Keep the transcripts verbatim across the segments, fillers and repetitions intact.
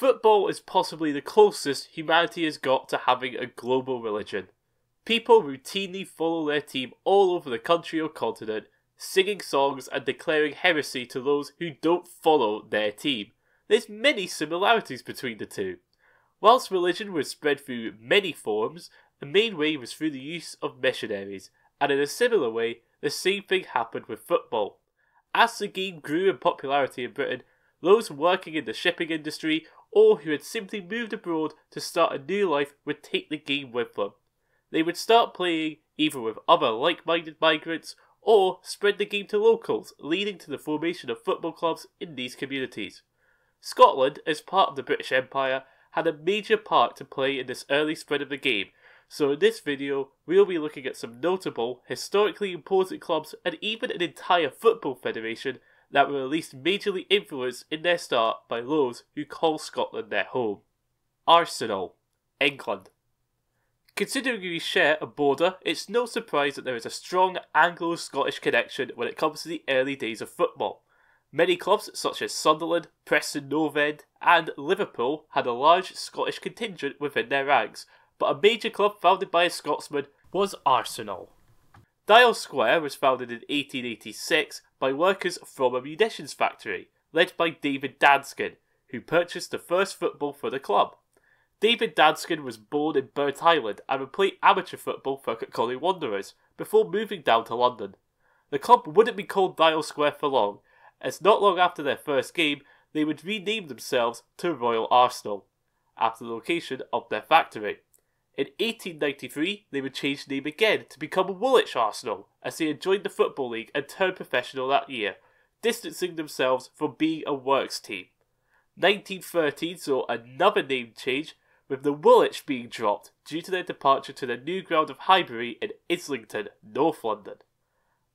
Football is possibly the closest humanity has got to having a global religion. People routinely follow their team all over the country or continent, singing songs and declaring heresy to those who don't follow their team. There's many similarities between the two. Whilst religion was spread through many forms, the main way was through the use of missionaries, and in a similar way, the same thing happened with football. As the game grew in popularity in Britain, those working in the shipping industry or who had simply moved abroad to start a new life would take the game with them. They would start playing either with other like-minded migrants or spread the game to locals, leading to the formation of football clubs in these communities. Scotland, as part of the British Empire, had a major part to play in this early spread of the game, so in this video we'll be looking at some notable, historically important clubs and even an entire football federation that were at least majorly influenced in their start by those who call Scotland their home. Arsenal, England. Considering we share a border, it's no surprise that there is a strong Anglo-Scottish connection when it comes to the early days of football. Many clubs such as Sunderland, Preston North End and Liverpool had a large Scottish contingent within their ranks, but a major club founded by a Scotsman was Arsenal. Dial Square was founded in eighteen eighty-six by workers from a munitions factory, led by David Danskin, who purchased the first football for the club. David Danskin was born in Burnt Island and would play amateur football for Kirkcaldy Wanderers before moving down to London. The club wouldn't be called Dial Square for long, as not long after their first game they would rename themselves to Royal Arsenal, after the location of their factory. In eighteen ninety-three, they would change name again to become Woolwich Arsenal, as they had joined the Football League and turned professional that year, distancing themselves from being a works team. nineteen thirteen saw another name change, with the Woolwich being dropped due to their departure to their new ground of Highbury in Islington, North London.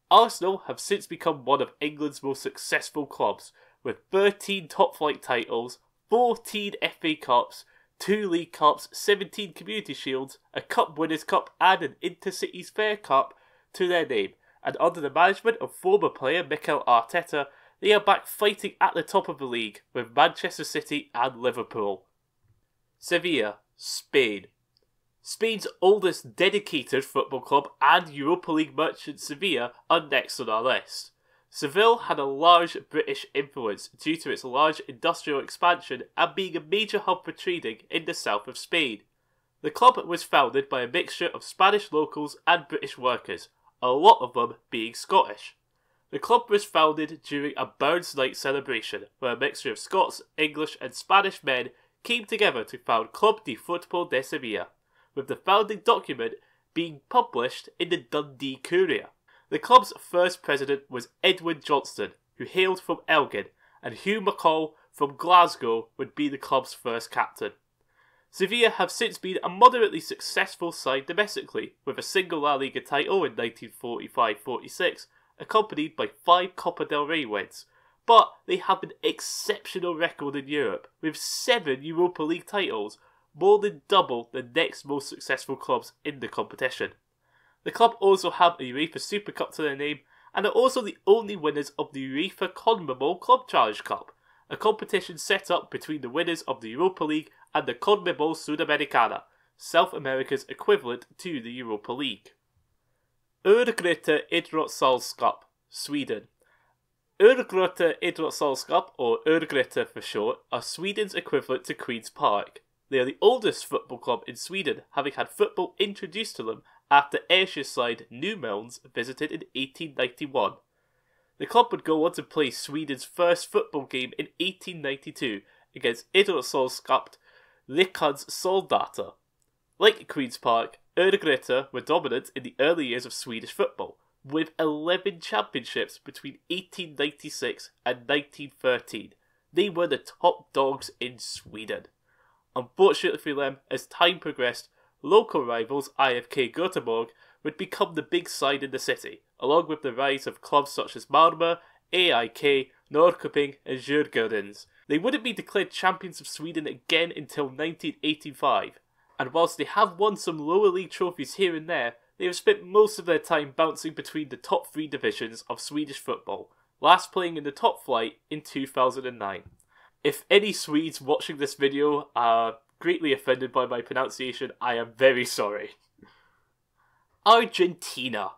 Arsenal have since become one of England's most successful clubs, with thirteen top-flight titles, fourteen F A Cups, two League Cups, seventeen Community Shields, a Cup Winners' Cup and an Intercities Fair Cup to their name, and under the management of former player Mikel Arteta, they are back fighting at the top of the league with Manchester City and Liverpool. Sevilla, Spain. Spain's oldest dedicated football club and Europa League merchant Sevilla are next on our list. Seville had a large British influence due to its large industrial expansion and being a major hub for trading in the south of Spain. The club was founded by a mixture of Spanish locals and British workers, a lot of them being Scottish. The club was founded during a Burns Night celebration, where a mixture of Scots, English and Spanish men came together to found Club de Fútbol de Sevilla, with the founding document being published in the Dundee Courier. The club's first president was Edwin Johnston, who hailed from Elgin, and Hugh McColl from Glasgow would be the club's first captain. Sevilla have since been a moderately successful side domestically, with a single La Liga title in nineteen forty-five forty-six, accompanied by five Copa del Rey wins, but they have an exceptional record in Europe, with seven Europa League titles, more than double the next most successful clubs in the competition. The club also have a UEFA Super Cup to their name and are also the only winners of the UEFA CONMEBOL Club Challenge Cup, a competition set up between the winners of the Europa League and the CONMEBOL Sudamericana, South America's equivalent to the Europa League. Örgryte Idrottsföreningen, Sweden. Örgryte Idrottsföreningen, or Örgryte for short, are Sweden's equivalent to Queen's Park. They are the oldest football club in Sweden, having had football introduced to them after Ayrshire side Newmelns visited in eighteen ninety-one. The club would go on to play Sweden's first football game in eighteen ninety-two against Idrottssällskapet Kamraterna Soldata. Like Queen's Park, Örgryte were dominant in the early years of Swedish football, with eleven championships between eighteen ninety-six and nineteen thirteen. They were the top dogs in Sweden. Unfortunately for them, as time progressed, local rivals I F K Gothenburg would become the big side in the city, along with the rise of clubs such as Malmö, A I K, Norrköping and Djurgårdens. They wouldn't be declared champions of Sweden again until nineteen eighty-five, and whilst they have won some lower league trophies here and there, they have spent most of their time bouncing between the top three divisions of Swedish football, last playing in the top flight in two thousand nine. If any Swedes watching this video are greatly offended by my pronunciation, I am very sorry. Argentina.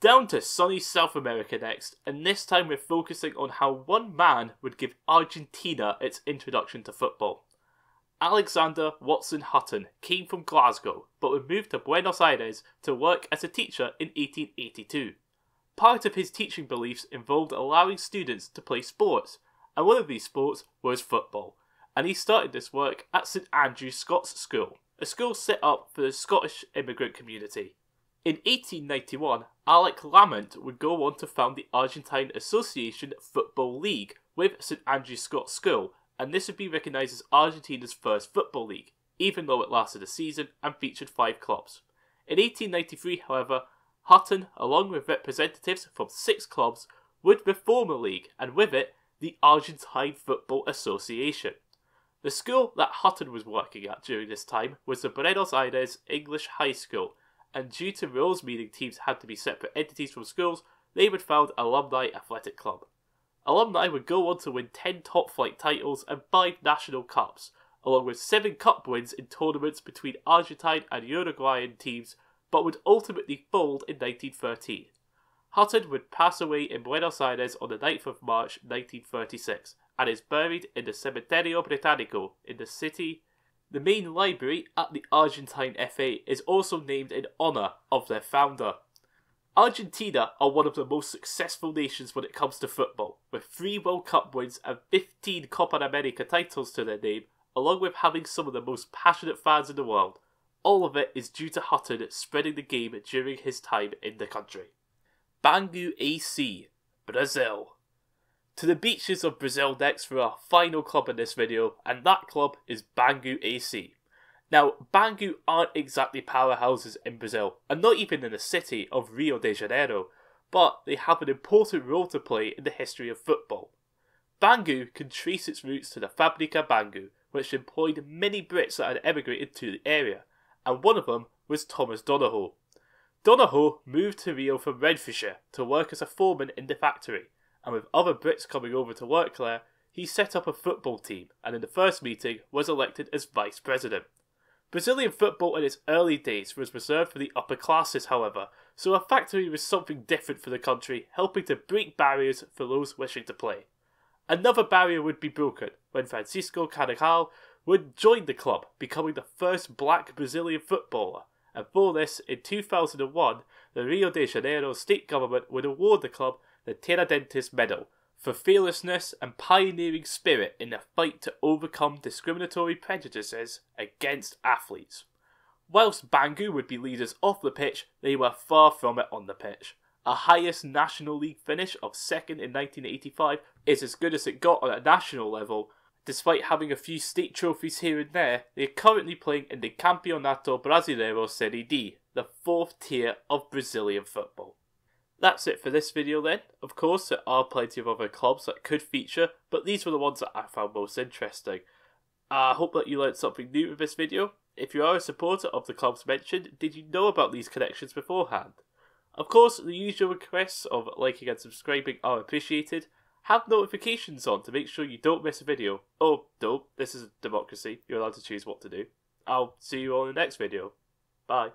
Down to sunny South America next, and this time we're focusing on how one man would give Argentina its introduction to football. Alexander Watson Hutton came from Glasgow, but would move to Buenos Aires to work as a teacher in eighteen eighty-two. Part of his teaching beliefs involved allowing students to play sports, and one of these sports was football, and he started this work at St Andrew's Scots School, a school set up for the Scottish immigrant community. In eighteen ninety-one, Alec Lamont would go on to found the Argentine Association Football League with St Andrew's Scots School, and this would be recognised as Argentina's first football league, even though it lasted a season and featured five clubs. In eighteen ninety-three, however, Hutton, along with representatives from six clubs, would reform a league, and with it, the Argentine Football Association. The school that Hutton was working at during this time was the Buenos Aires English High School, and due to rules meaning teams had to be separate entities from schools, they would found Alumni Athletic Club. Alumni would go on to win ten top-flight titles and five national cups, along with seven cup wins in tournaments between Argentine and Uruguayan teams, but would ultimately fold in nineteen thirteen. Hutton would pass away in Buenos Aires on the ninth of March nineteen thirty-six, and is buried in the Cementerio Britannico in the city. The main library at the Argentine F A is also named in honour of their founder. Argentina are one of the most successful nations when it comes to football, with three World Cup wins and fifteen Copa America titles to their name, along with having some of the most passionate fans in the world. All of it is due to Hutton spreading the game during his time in the country. Bangu A C, Brazil. To the beaches of Brazil next for our final club in this video, and that club is Bangu A C. Now, Bangu aren't exactly powerhouses in Brazil, and not even in the city of Rio de Janeiro, but they have an important role to play in the history of football. Bangu can trace its roots to the Fabrica Bangu, which employed many Brits that had emigrated to the area, and one of them was Thomas Donohoe. Donohoe moved to Rio from Renfrewshire to work as a foreman in the factory, and with other Brits coming over to work there, he set up a football team, and in the first meeting was elected as vice president. Brazilian football in its early days was reserved for the upper classes, however, so a factory was something different for the country, helping to break barriers for those wishing to play. Another barrier would be broken when Francisco Carregal would join the club, becoming the first black Brazilian footballer. And for this, in two thousand one, the Rio de Janeiro state government would award the club the Terra Dentista Medal for fearlessness and pioneering spirit in the fight to overcome discriminatory prejudices against athletes. Whilst Bangu would be leaders off the pitch, they were far from it on the pitch. A highest National League finish of second in nineteen eighty-five is as good as it got on a national level. Despite having a few state trophies here and there, they are currently playing in the Campeonato Brasileiro Serie D, the fourth tier of Brazilian football. That's it for this video then. Of course, there are plenty of other clubs that could feature, but these were the ones that I found most interesting. I uh, hope that you learned something new with this video. If you are a supporter of the clubs mentioned, did you know about these connections beforehand? Of course, the usual requests of liking and subscribing are appreciated. Have notifications on to make sure you don't miss a video. Oh, no, this is a democracy. You're allowed to choose what to do. I'll see you all in the next video. Bye.